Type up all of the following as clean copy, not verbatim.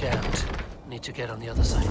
Jammed. Need to get on the other side.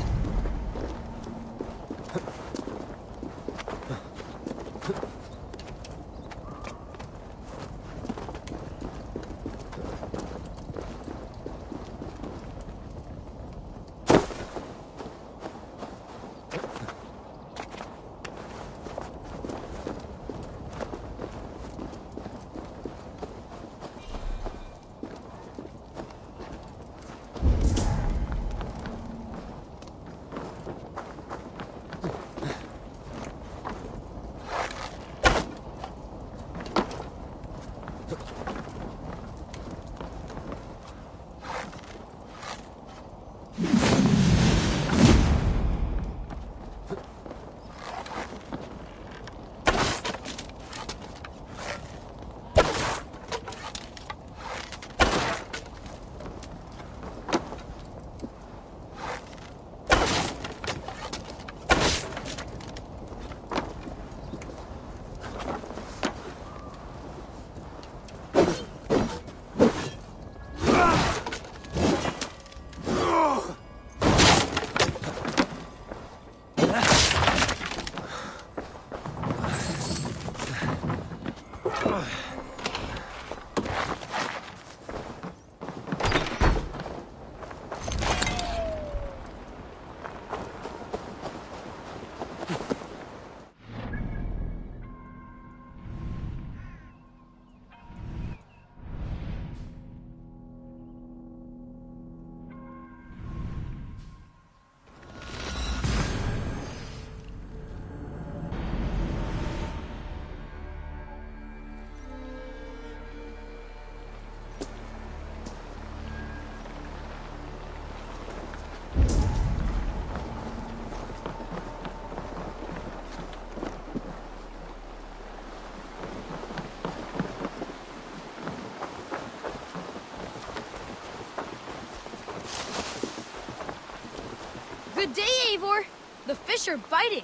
Good day, Eivor! The fish are biting!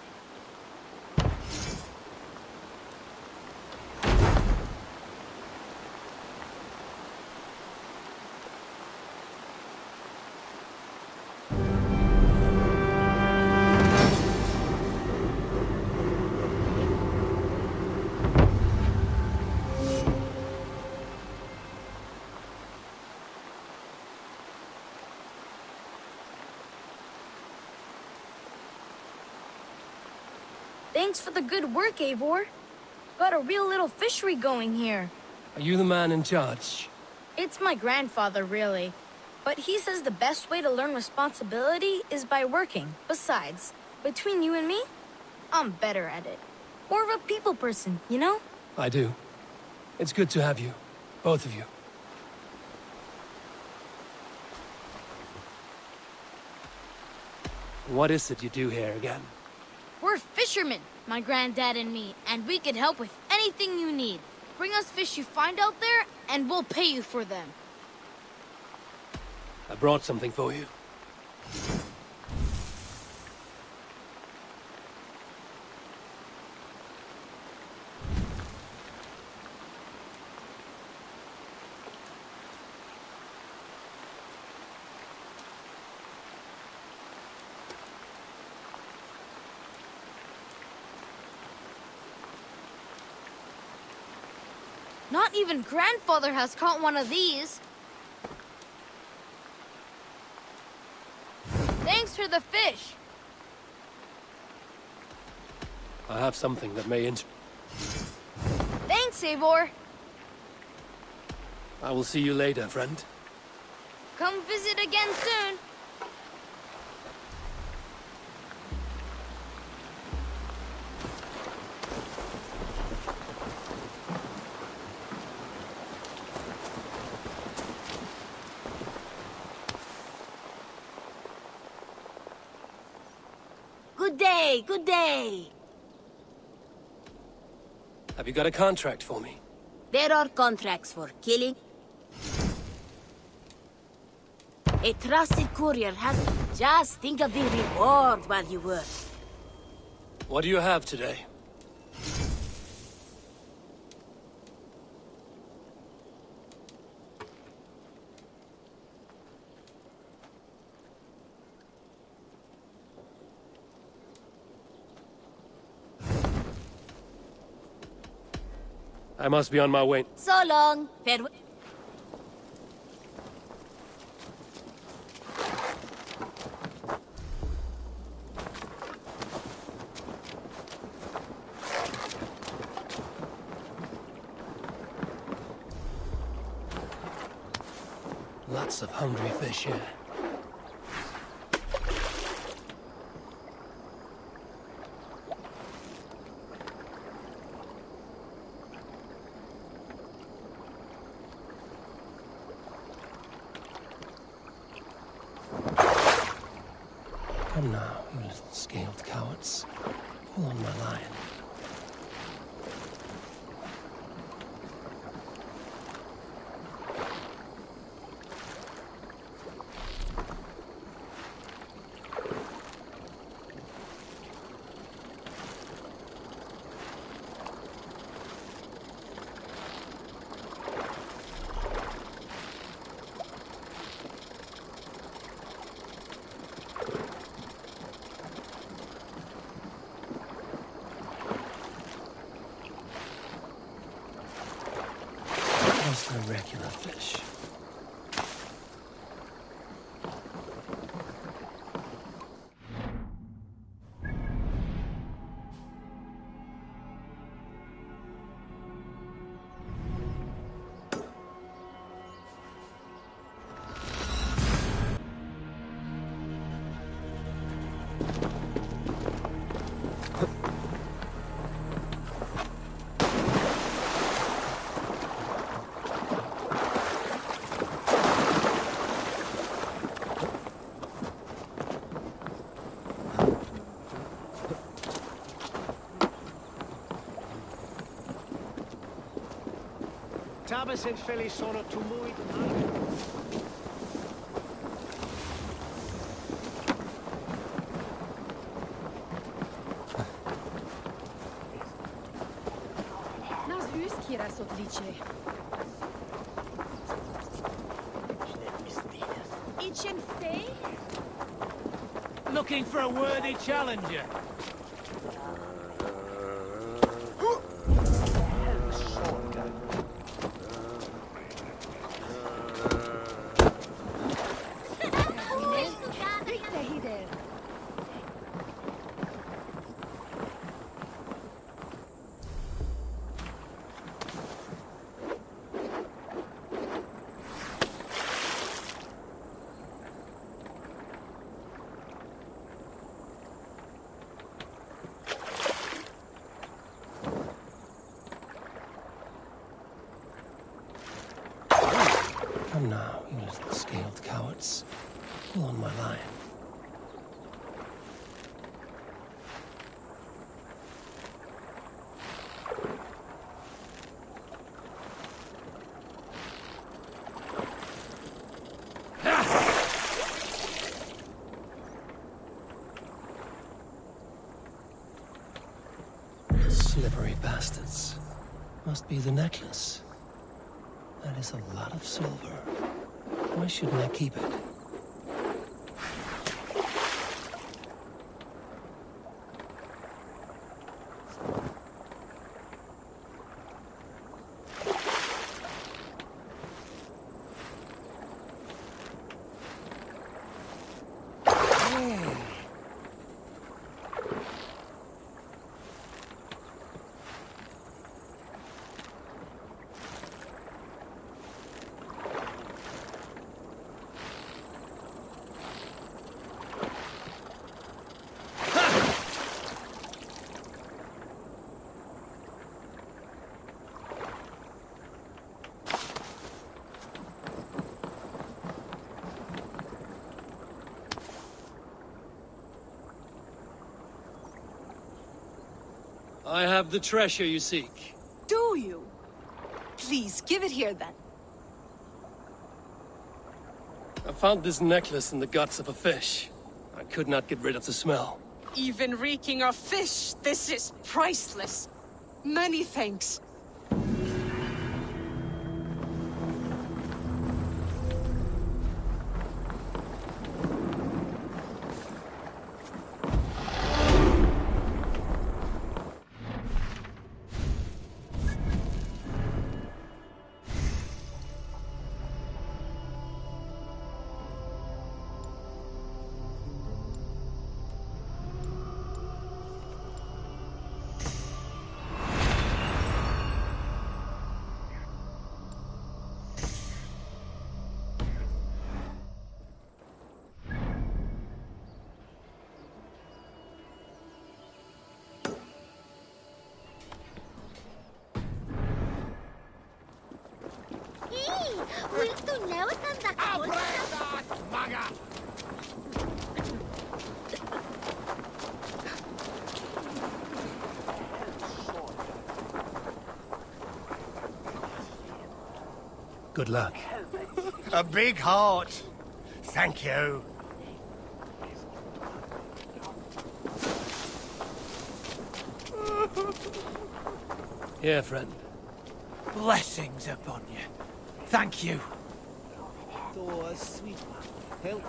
Thanks for the good work, Eivor. Got a real little fishery going here. Are you the man in charge? It's my grandfather, really. But he says the best way to learn responsibility is by working. Besides, between you and me, I'm better at it. More of a people person, you know? I do. It's good to have you, both of you. What is it you do here again? We're fishermen, my granddad and me, and we can help with anything you need. Bring us fish you find out there, and we'll pay you for them. I brought something for you. Not even grandfather has caught one of these. Thanks for the fish. I have something that may interest. Thanks, Eivor. I will see you later, friend. Come visit again soon. Good day. Have you got a contract for me? There are contracts for killing. A trusted courier has... Just think of the reward while you work. What do you have today? I must be on my way. So long. Farewell. Lots of hungry fish here. Come now, you little scaled cowards. Pull on my line. A regular fish. Tabas en Feli sono tu muy Nas üs kiras odliče. Ichen Fei? Looking for a worthy challenger. Come now, you little scaled cowards. Pull on my line. Slippery bastards. Must be the necklace. That is a lot of silver. Why shouldn't I keep it? I have the treasure you seek. Do you? Please, give it here then. I found this necklace in the guts of a fish. I could not get rid of the smell. Even reeking of fish, this is priceless. Many thanks. Willst du näher an der Kohle? Maga! Good luck. A big heart. Thank you. Here, friend. Blessings upon you. Thank you. Oh, sweet one. Help.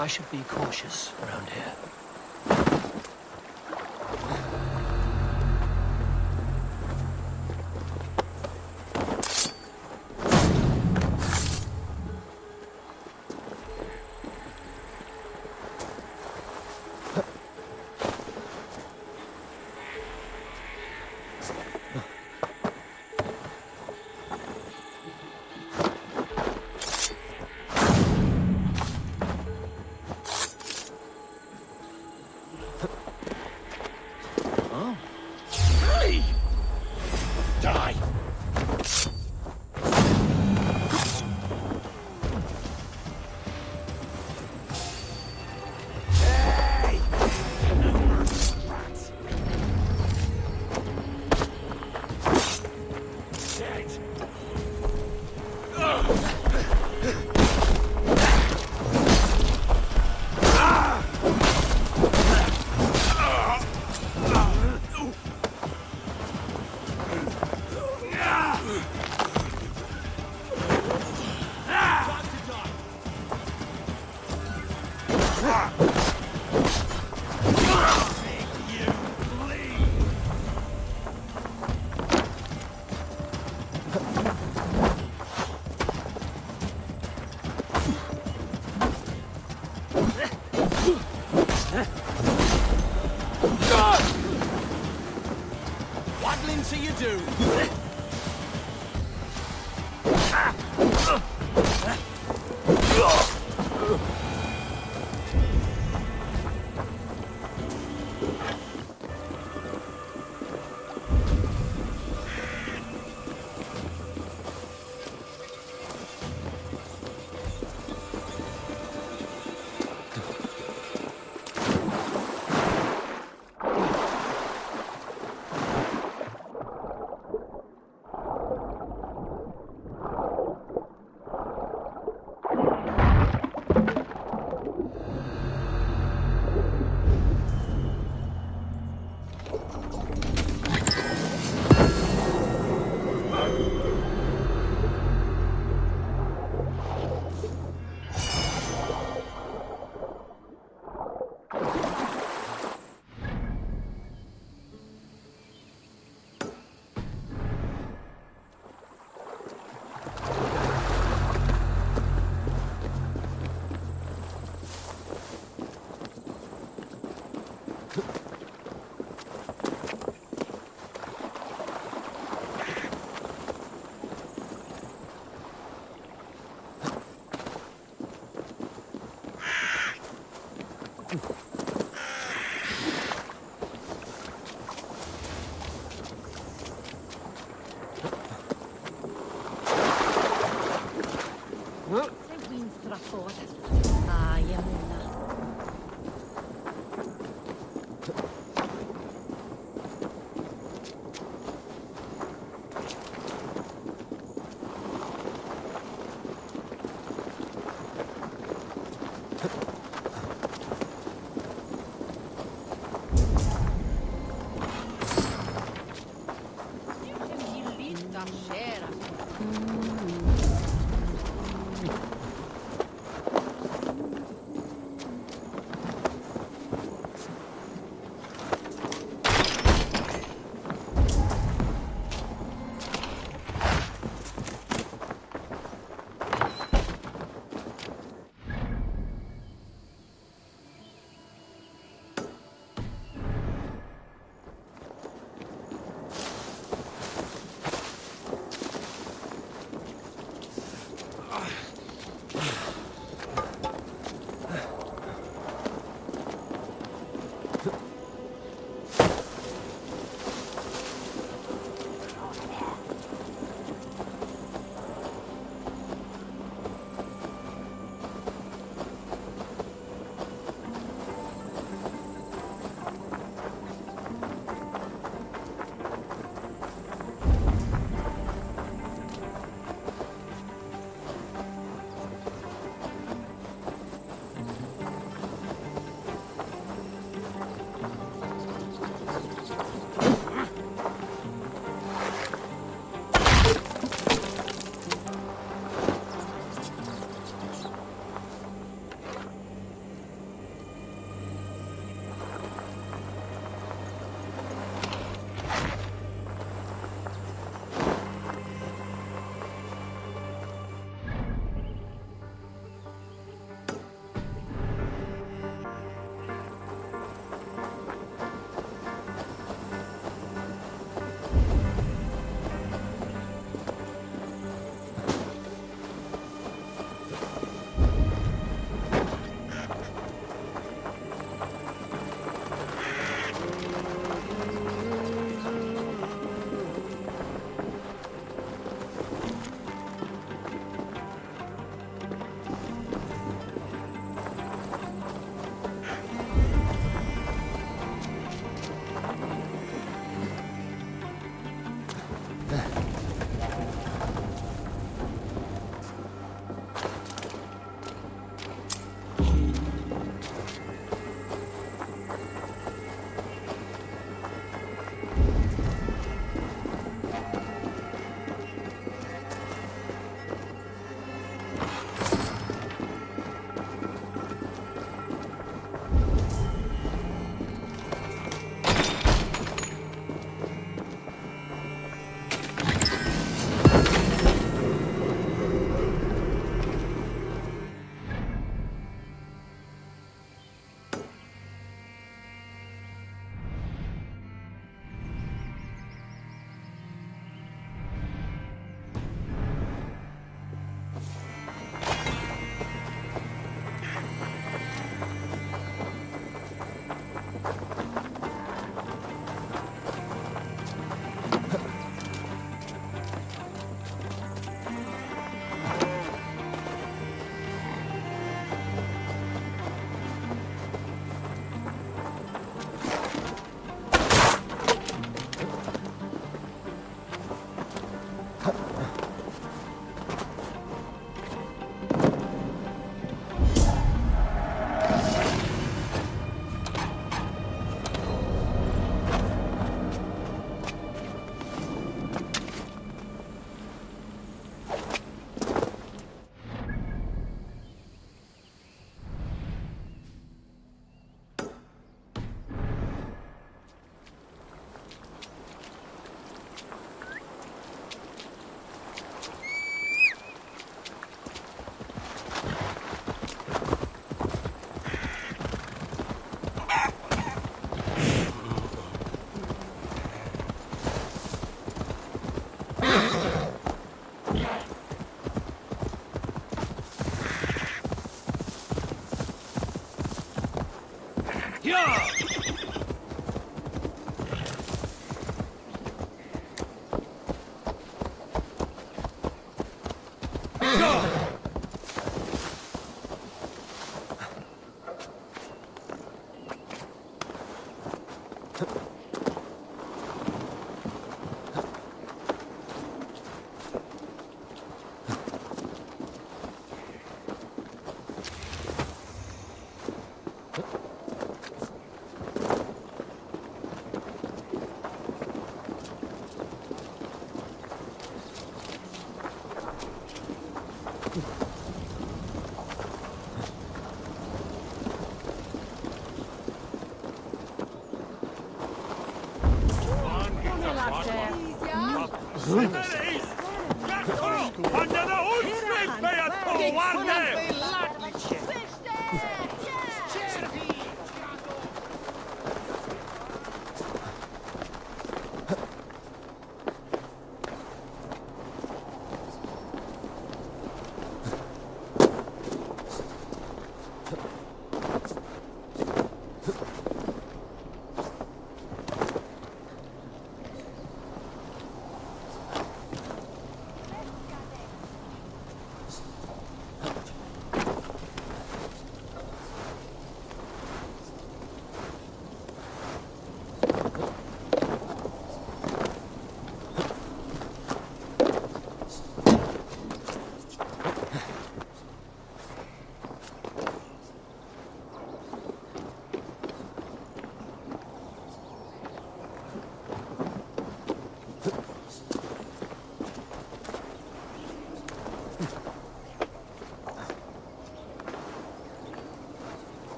I should be cautious around here.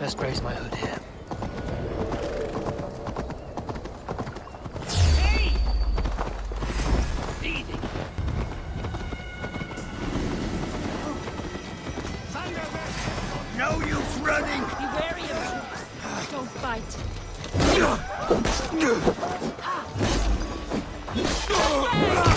Best brace my hood here. No use running! Be wary of you. Don't bite.